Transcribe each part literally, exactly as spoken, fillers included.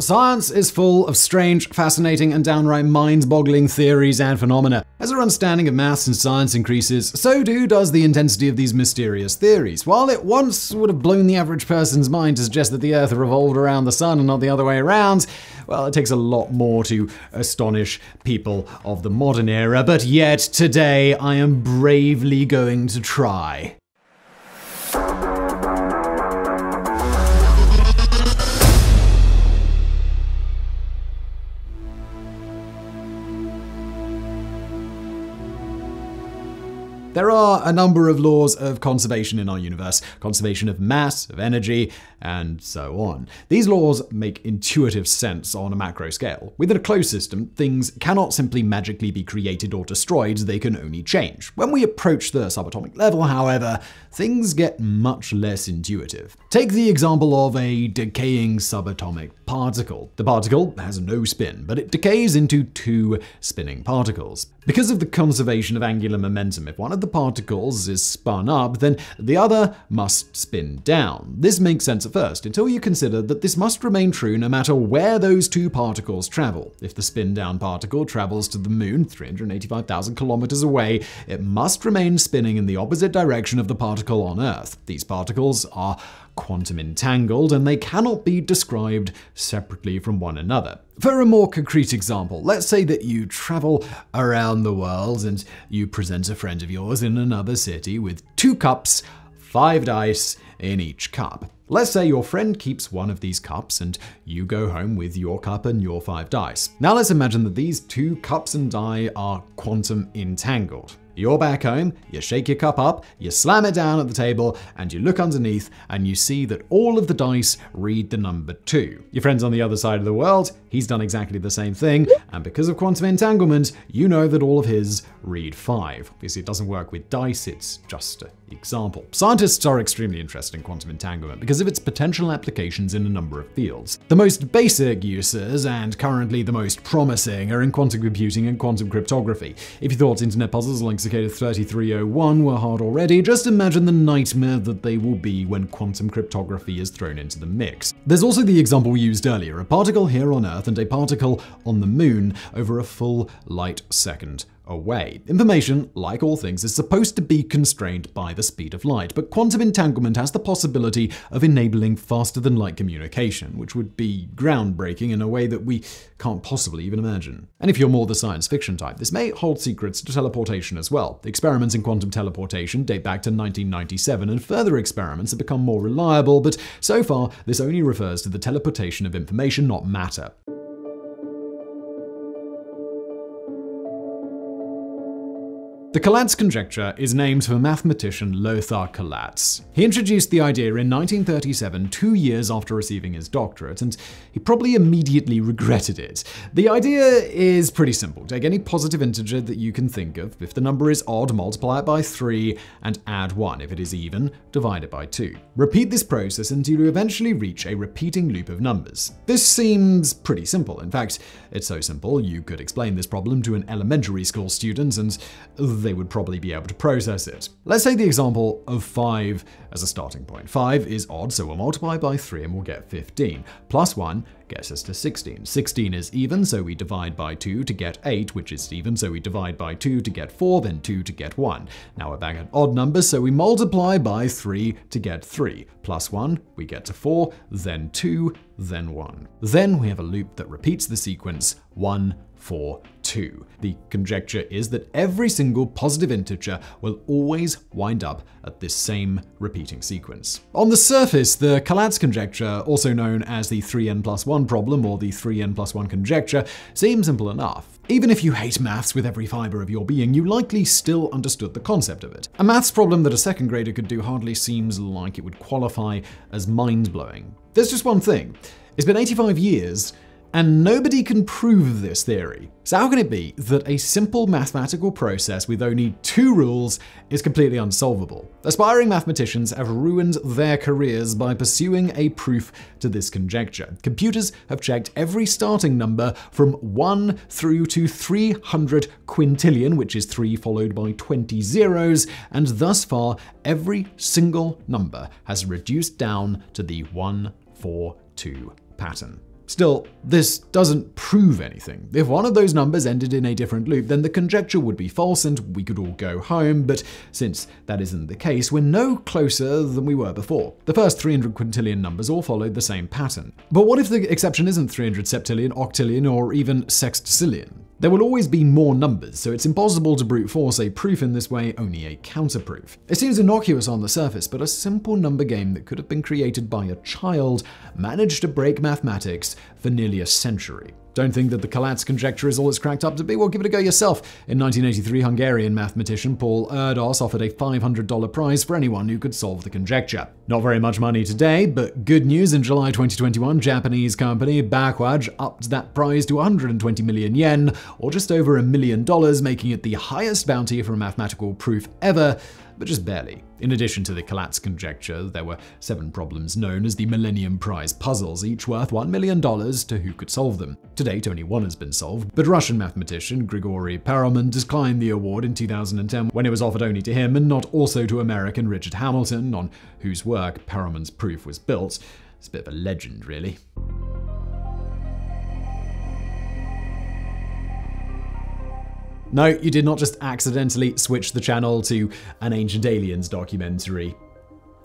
Science is full of strange, fascinating, and downright mind-boggling theories and phenomena. As our understanding of maths and science increases, so do does the intensity of these mysterious theories. While it once would have blown the average person's mind to suggest that the Earth revolved around the sun and not the other way around, well, it takes a lot more to astonish people of the modern era, but yet today I am bravely going to try. There are a number of laws of conservation in our universe. Conservation of mass, of energy, and so on. These laws make intuitive sense on a macro scale. Within a closed system, things cannot simply magically be created or destroyed, they can only change. When we approach the subatomic level, however, things get much less intuitive. Take the example of a decaying subatomic particle. The particle has no spin, but it decays into two spinning particles. Because of the conservation of angular momentum, if one of the particles is spun up, then the other must spin down. This makes sense at first, until you consider that this must remain true no matter where those two particles travel. If the spin-down particle travels to the moon three hundred eighty-five thousand kilometers away, it must remain spinning in the opposite direction of the particle on Earth. These particles are quantum entangled, and they cannot be described separately from one another. For a more concrete example, let's say that you travel around the world and you present a friend of yours in another city with two cups, five dice in each cup. Let's say your friend keeps one of these cups and you go home with your cup and your five dice. Now let's imagine that these two cups and die are quantum entangled. You're back home, you shake your cup up, you slam it down at the table, and you look underneath and you see that all of the dice read the number two. Your friend's on the other side of the world, he's done exactly the same thing, and because of quantum entanglement, you know that all of his read five. Obviously, it doesn't work with dice, it's just an example. Scientists are extremely interested in quantum entanglement because of its potential applications in a number of fields. The most basic uses, and currently the most promising, are in quantum computing and quantum cryptography. If you thought internet puzzles like thirty-three oh one were hard already, just imagine the nightmare that they will be when quantum cryptography is thrown into the mix. There's also the example we used earlier, a particle here on Earth and a particle on the moon over a full light second away. Information, like all things, is supposed to be constrained by the speed of light, but quantum entanglement has the possibility of enabling faster-than-light communication, which would be groundbreaking in a way that we can't possibly even imagine. And if you're more the science fiction type, this may hold secrets to teleportation as well. Experiments in quantum teleportation date back to nineteen ninety-seven, and further experiments have become more reliable, but so far, this only refers to the teleportation of information, not matter. The Collatz conjecture is named for mathematician Lothar Collatz. He introduced the idea in nineteen thirty-seven, two years after receiving his doctorate, and he probably immediately regretted it. The idea is pretty simple. Take any positive integer that you can think of. If the number is odd, multiply it by three and add one. If it is even, divide it by two. Repeat this process until you eventually reach a repeating loop of numbers. This seems pretty simple. In fact, it's so simple you could explain this problem to an elementary school student and they would probably be able to process it. Let's take the example of five as a starting point. five is odd, so we'll multiply by three and we'll get fifteen. Plus one gets us to sixteen. sixteen is even, so we divide by two to get eight, which is even, so we divide by two to get four, then two to get one. Now we're back at odd numbers, so we multiply by three to get three. Plus one, we get to four, then two, then one. Then we have a loop that repeats the sequence one, four, two. The conjecture is that every single positive integer will always wind up at this same repeating sequence. On the surface, the Collatz conjecture, also known as the three n plus one problem or the three n plus one conjecture, seems simple enough. Even if you hate maths with every fiber of your being, you likely still understood the concept of it. A maths problem that a second grader could do hardly seems like it would qualify as mind-blowing. There's just one thing. It's been eighty-five years, and nobody can prove this theory. So how can it be that a simple mathematical process with only two rules is completely unsolvable? Aspiring mathematicians have ruined their careers by pursuing a proof to this conjecture. Computers have checked every starting number from one through to three hundred quintillion, which is three followed by twenty zeros, and thus far, every single number has reduced down to the one, four, two pattern. Still, this doesn't prove anything. If one of those numbers ended in a different loop, then the conjecture would be false and we could all go home, but since that isn't the case, we're no closer than we were before. The first three hundred quintillion numbers all followed the same pattern. But what if the exception isn't three hundred septillion, octillion, or even sextillion? There will always be more numbers, so it's impossible to brute force a proof in this way, only a counterproof. It seems innocuous on the surface, but a simple number game that could have been created by a child managed to break mathematics for nearly a century. Don't think that the Collatz conjecture is all it's cracked up to be? Well, give it a go yourself. In nineteen eighty-three, Hungarian mathematician Paul Erdős offered a five hundred dollar prize for anyone who could solve the conjecture. Not very much money today, but good news. In July twenty twenty-one, Japanese company Bakwaj upped that prize to one hundred twenty million yen, or just over a million dollars, making it the highest bounty for a mathematical proof ever, but just barely. In addition to the Collatz conjecture, there were seven problems known as the Millennium Prize puzzles, each worth one million dollars to who could solve them. To date, only one has been solved, but Russian mathematician Grigory Perelman declined the award in two thousand ten when it was offered only to him and not also to American Richard Hamilton, on whose work Perelman's proof was built. It's a bit of a legend, really. No, you did not just accidentally switch the channel to an Ancient Aliens documentary.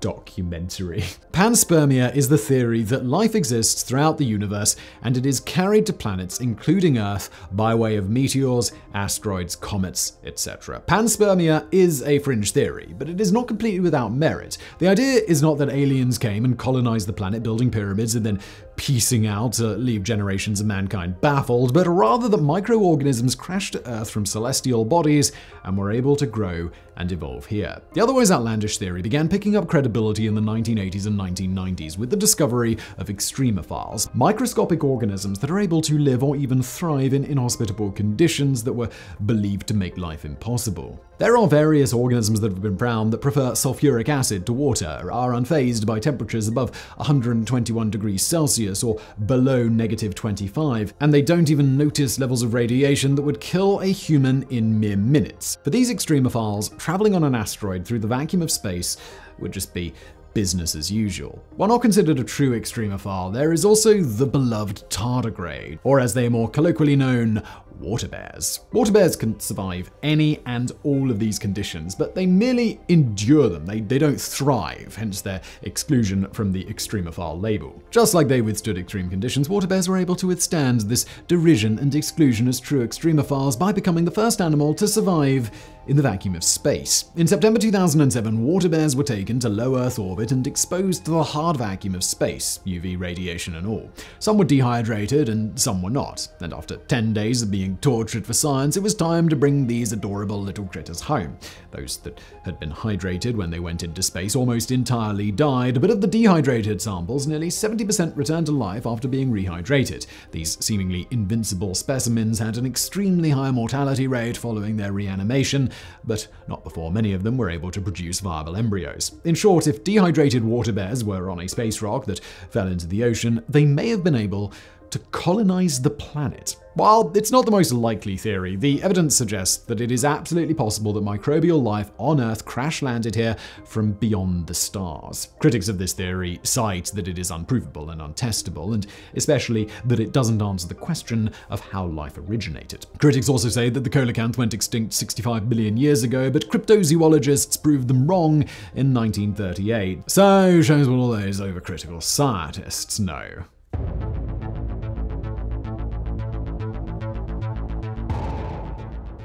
Documentary. Panspermia is the theory that life exists throughout the universe and it is carried to planets, including Earth, by way of meteors, asteroids, comets, et cetera. Panspermia is a fringe theory, but it is not completely without merit. The idea is not that aliens came and colonized the planet, building pyramids and then piecing out to leave generations of mankind baffled, but rather that microorganisms crashed to Earth from celestial bodies and were able to grow and evolve here. The otherwise outlandish theory began picking up credibility in the nineteen eighties and nineteen nineties with the discovery of extremophiles, microscopic organisms that are able to live or even thrive in inhospitable conditions that were believed to make life impossible. There are various organisms that have been found that prefer sulfuric acid to water, are unfazed by temperatures above one hundred twenty-one degrees Celsius or below negative twenty-five, and they don't even notice levels of radiation that would kill a human in mere minutes. For these extremophiles, traveling on an asteroid through the vacuum of space would just be business as usual. While not considered a true extremophile, there is also the beloved tardigrade, or as they are more colloquially known, water bears. Water bears can survive any and all of these conditions, but they merely endure them. They, they don't thrive, hence their exclusion from the extremophile label. Just like they withstood extreme conditions, water bears were able to withstand this derision and exclusion as true extremophiles by becoming the first animal to survive in the vacuum of space. In September two thousand seven, water bears were taken to low Earth orbit and exposed to the hard vacuum of space, U V radiation and all. Some were dehydrated and some were not, and after ten days of being tortured for science, it was time to bring these adorable little critters home. Those that had been hydrated when they went into space almost entirely died, but of the dehydrated samples, nearly seventy percent returned to life after being rehydrated. These seemingly invincible specimens had an extremely high mortality rate following their reanimation, but not before many of them were able to produce viable embryos. In short, if dehydrated water bears were on a space rock that fell into the ocean, they may have been able to colonize the planet. While it's not the most likely theory, the evidence suggests that it is absolutely possible that microbial life on Earth crash-landed here from beyond the stars. Critics of this theory cite that it is unprovable and untestable, and especially that it doesn't answer the question of how life originated. Critics also say that the colacanth went extinct sixty-five million years ago, but cryptozoologists proved them wrong in nineteen thirty-eight. So shows what all those overcritical scientists know.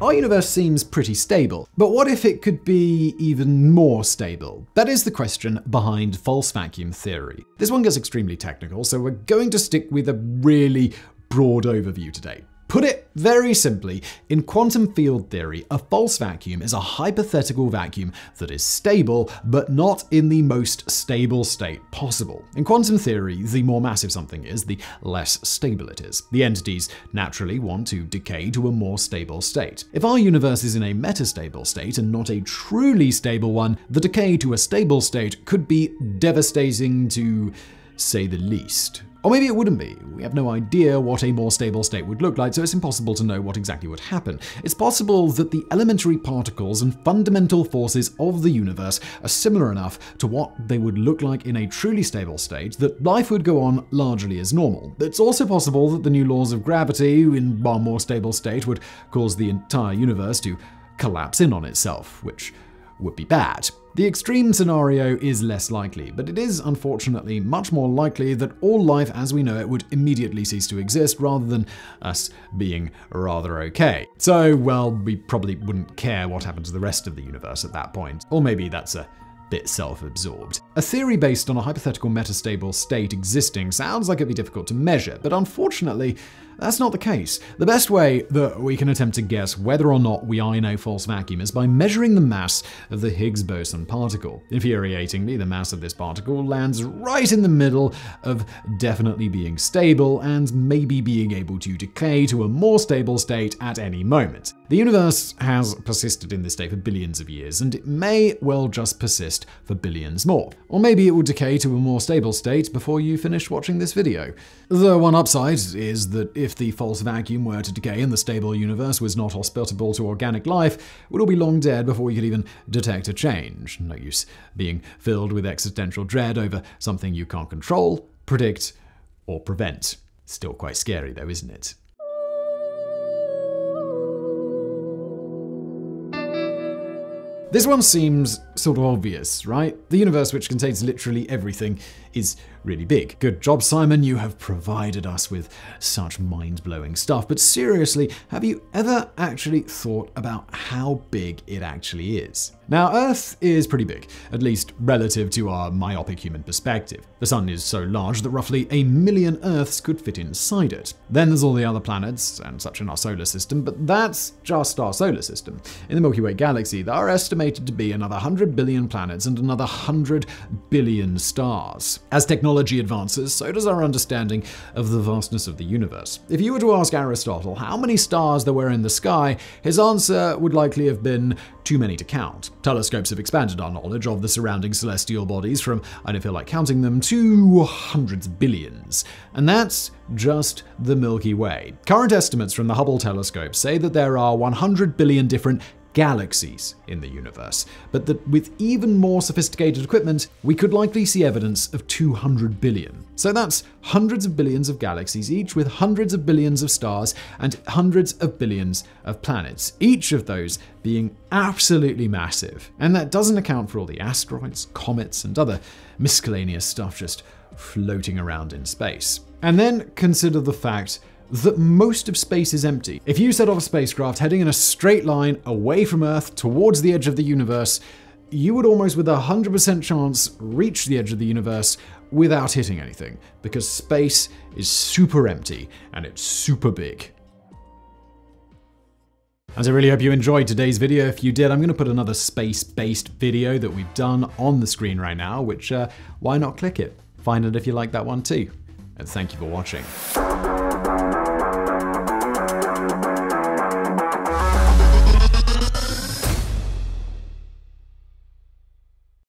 Our universe seems pretty stable, but what if it could be even more stable? That is the question behind false vacuum theory. This one gets extremely technical, so we're going to stick with a really broad overview today. Put it very simply, in quantum field theory, a false vacuum is a hypothetical vacuum that is stable, but not in the most stable state possible. In quantum theory, the more massive something is, the less stable it is. The entities naturally want to decay to a more stable state. If our universe is in a metastable state and not a truly stable one, the decay to a stable state could be devastating to say the least. Or maybe it wouldn't be. We have no idea what a more stable state would look like, so it's impossible to know what exactly would happen. It's possible that the elementary particles and fundamental forces of the universe are similar enough to what they would look like in a truly stable state that life would go on largely as normal. It's also possible that the new laws of gravity in our more stable state would cause the entire universe to collapse in on itself, which would be bad. The extreme scenario is less likely, but it is unfortunately much more likely that all life as we know it would immediately cease to exist rather than us being rather okay. So, well, we probably wouldn't care what happened to the rest of the universe at that point. Or maybe that's a bit self-absorbed. A theory based on a hypothetical metastable state existing sounds like it'd be difficult to measure, but unfortunately, that's not the case. The best way that we can attempt to guess whether or not we are in a false vacuum is by measuring the mass of the Higgs boson particle. Infuriatingly, the mass of this particle lands right in the middle of definitely being stable and maybe being able to decay to a more stable state at any moment. The universe has persisted in this state for billions of years, and it may well just persist for billions more. Or maybe it will decay to a more stable state before you finish watching this video. The one upside is that if the false vacuum were to decay and the stable universe was not hospitable to organic life, we'd all be long dead before we could even detect a change. No use being filled with existential dread over something you can't control, predict, or prevent. Still quite scary though, isn't it? This one seems sort of obvious, right? The universe, which contains literally everything, is really big. Good job, Simon, you have provided us with such mind-blowing stuff. But seriously, have you ever actually thought about how big it actually is? Now, Earth is pretty big, at least relative to our myopic human perspective. The Sun is so large that roughly a million Earths could fit inside it. Then there's all the other planets and such in our solar system, but that's just our solar system. In the Milky Way galaxy, there are estimated to be another one hundred billion planets and another one hundred billion stars. As technology advances, so does our understanding of the vastness of the universe. If you were to ask Aristotle how many stars there were in the sky, his answer would likely have been too many to count. Telescopes have expanded our knowledge of the surrounding celestial bodies from, I don't feel like counting them, to hundreds of billions. And that's just the Milky Way. Current estimates from the Hubble telescope say that there are one hundred billion different galaxies in the universe, but that with even more sophisticated equipment, we could likely see evidence of two hundred billion. So that's hundreds of billions of galaxies, each with hundreds of billions of stars and hundreds of billions of planets, each of those being absolutely massive. And that doesn't account for all the asteroids, comets, and other miscellaneous stuff just floating around in space. And then consider the fact that most of space is empty. If you set off a spacecraft heading in a straight line away from Earth towards the edge of the universe, you would almost with a one hundred percent chance reach the edge of the universe without hitting anything, because space is super empty and it's super big. And I really hope you enjoyed today's video. If you did, I'm going to put another space-based video that we've done on the screen right now, which uh, why not click it? Find it if you like that one too. And thank you for watching.